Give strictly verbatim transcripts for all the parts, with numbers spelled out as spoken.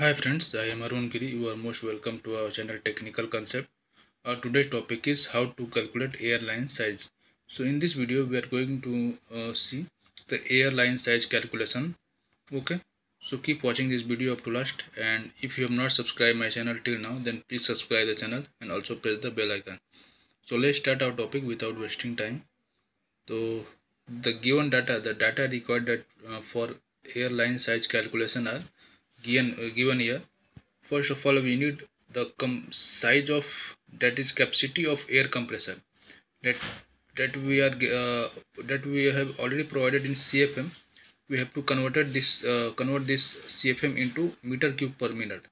Hi friends, I am Arun Giri. You are most welcome to our channel Technical Concept. Our today's topic is how to calculate airline size. So in this video we are going to uh, see the airline size calculation. Okay, so keep watching this video up to last, and if you have not subscribed my channel till now, then please subscribe the channel and also press the bell icon. So let's start our topic without wasting time. So the given data, the data required that, uh, for airline size calculation are given uh, given here. First of all, we need the com size of, that is capacity of air compressor, that that we are uh, that we have already provided in C F M. We have to convert this uh, convert this C F M into meter cube per minute.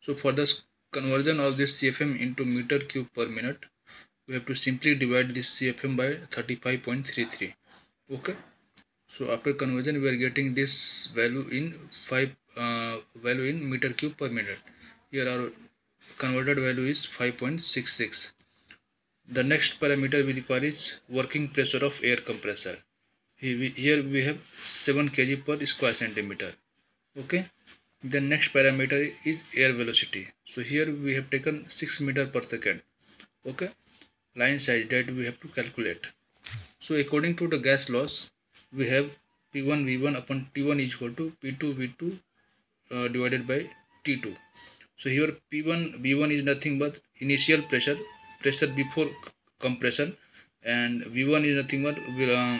So for this conversion of this C F M into meter cube per minute, we have to simply divide this C F M by thirty-five point three three. Okay, so after conversion we are getting this value in five uh, value in meter cube per minute. Here our converted value is five point six six. The next parameter we require is working pressure of air compressor. Here we have seven kilograms per square centimeter. Okay, the next parameter is air velocity. So here we have taken six meters per second. Okay, line size that we have to calculate. So according to the gas laws, we have P one V one upon T one is equal to P two V two uh, divided by T two. So here P one V one is nothing but initial pressure, pressure before compression, and V one is nothing but uh,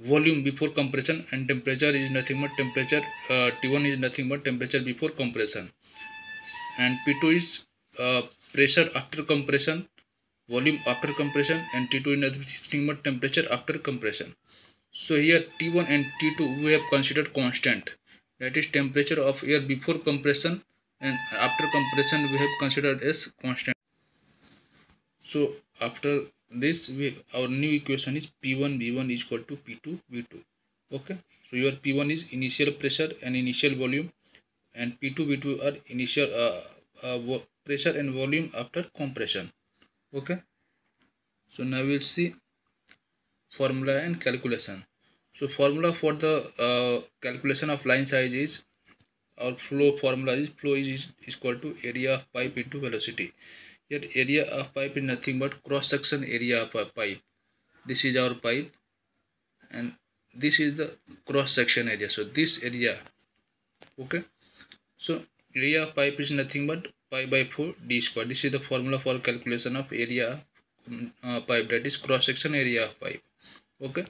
volume before compression, and temperature is nothing but temperature. Uh, T one is nothing but temperature before compression, and P two is uh, pressure after compression, volume after compression, and T two is nothing but temperature after compression. So here T one and T two we have considered constant, that is temperature of air before compression and after compression we have considered as constant. So after this we, our new equation is P one V one is equal to P two V two. Okay, so your P one is initial pressure and initial volume, and P two V two are initial uh, uh, pressure and volume after compression. Okay, so now we'll see formula and calculation. So formula for the uh, calculation of line size is, our flow formula is flow is, is equal to area of pipe into velocity. Here area of pipe is nothing but cross section area of a pipe. This is our pipe and this is the cross section area, so this area. Okay, so area of pipe is nothing but pi by four d square. This is the formula for calculation of area of uh, pipe, that is cross section area of pipe. Okay,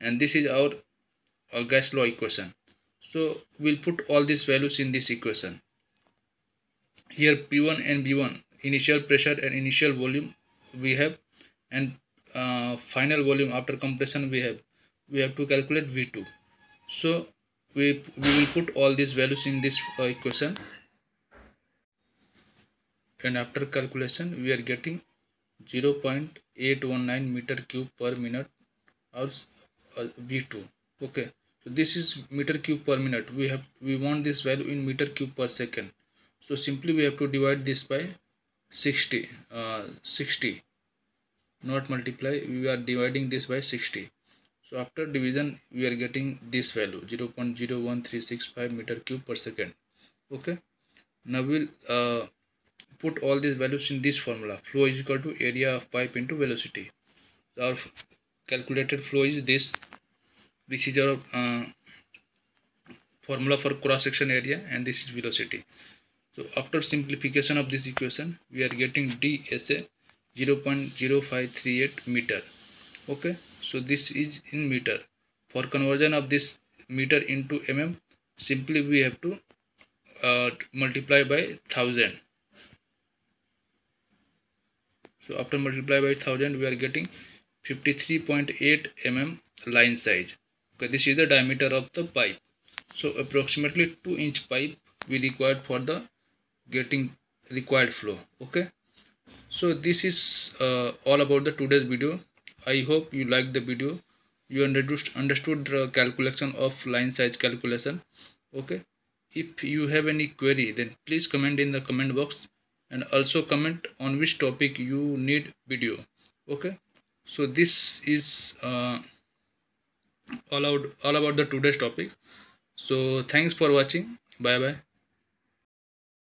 and this is our, our gas law equation. So we'll put all these values in this equation. Here P one and V one, initial pressure and initial volume we have, and uh, final volume after compression we have. We have to calculate V two. So we, we will put all these values in this uh, equation. And after calculation we are getting zero point eight one nine meter cube per minute or uh, V two. Okay, so this is meter cube per minute. We have, we want this value in meter cube per second, so simply we have to divide this by sixty, uh, sixty, not multiply. We are dividing this by sixty. So after division we are getting this value zero point zero one three six five meter cube per second. Okay, now we'll uh, put all these values in this formula. Flow is equal to area of pipe into velocity. Our calculated flow is this. This is our uh, formula for cross section area, and this is velocity. So after simplification of this equation we are getting D as a zero point zero five three eight meter. Okay, so this is in meter. For conversion of this meter into mm, simply we have to uh, multiply by one thousand. So after multiply by one thousand we are getting fifty-three point eight millimeters line size. Okay, this is the diameter of the pipe. So approximately two inch pipe we required for the getting required flow. Okay, so this is uh, all about the today's video. I hope you liked the video. You understood the calculation of line size calculation. Okay, if you have any query then please comment in the comment box, and also comment on which topic you need video. Okay, so this is uh, all out all about the today's topic. So thanks for watching. Bye bye.